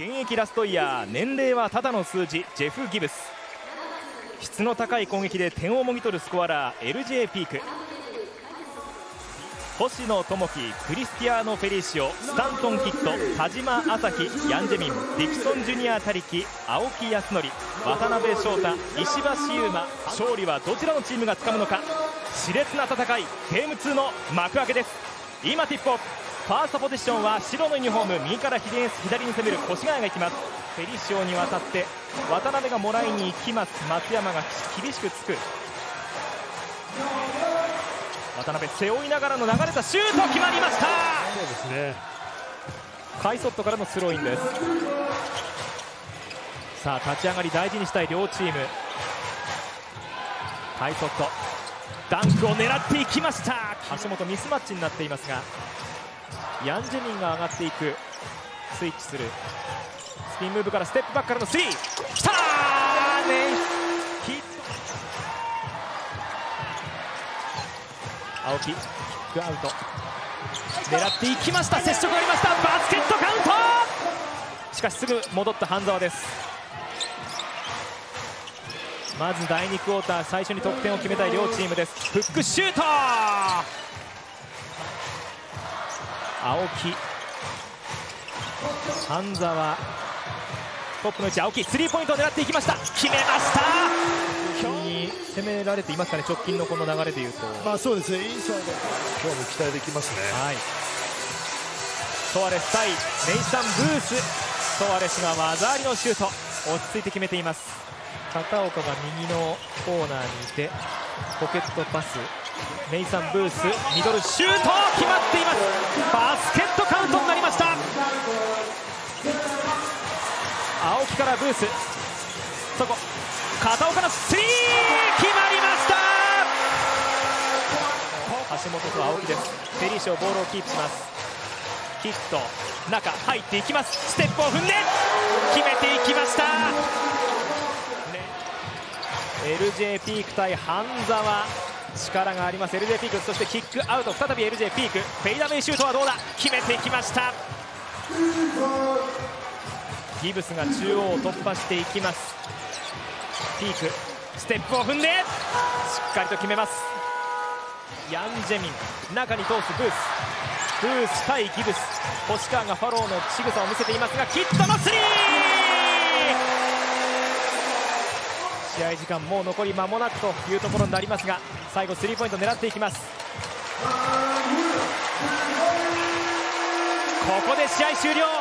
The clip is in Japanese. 現役ラストイヤー、年齢はただの数字、ジェフ・ギブス。質の高い攻撃で点をもぎ取るスコアラー、LJ ピーク。星野智樹、クリスティアーノ・フェリーシオ、スタントン・キッド、田島朝日、ヤンジェミン、ディキソン・ジュニア・他力、青木康則、渡辺翔太、石橋優真。勝利はどちらのチームがつかむのか、熾烈な戦い、ゲーム2の幕開けです。今ティップオフ、ファーストポジションは白のユニフォーム、右から左に攻める越谷がいきます。フェリシオに渡って渡辺がもらいに行きます。松山が厳しくつく。渡辺背負いながらの流れたシュート、決まりました。そうですね、カイソットからのスローインです。さあ立ち上がり大事にしたい両チーム。カイソットダンクを狙っていきました。橋本ミスマッチになっていますが、ヤンジェミンが上がっていく。スイッチする、スピンムーブからステップバックからのスリー、きたー、ね、青木、フックアウト狙っていきました。接触ありました。バスケットカウント、しかしすぐ戻った半澤です。まず第2クォーター最初に得点を決めたい両チームです。フックシュート、青木、半澤、トップの位置、青木、スリーポイントを狙っていきました。決めました。本当に攻められていますかね、直近のこの流れでいうと。まあそうですね、インサイド、今日も期待できますね。はい、ソアレス対ネイサン・ブース、ソアレスが技ありのシュート、落ち着いて決めています。片岡が右のコーナーにいて、ポケットパス、ネイサン・ブース、ミドルシュート、決まっています。バスケットカウントになりました。青木からブース、そこ片岡のスリー、決まりました。橋本と青木です。フェリーショーボールをキープします。キット中入っていきます。ステップを踏んで決めていきました。 LJ ピーク対半澤、力があります LJ ピーク。そしてキックアウト、再び LJ ピーク、フェイダーメイシュートはどうだ、決めていきました。ギブスが中央を突破していきます。ピークステップを踏んでしっかりと決めます。ヤンジェミン中に通す、ブース、ブース対ギブス、星川がファローの仕草を見せていますが、キットのスリー、試合時間もう残り間もなくというところになりますが、最後スリーポイント狙っていきます。ここで試合終了。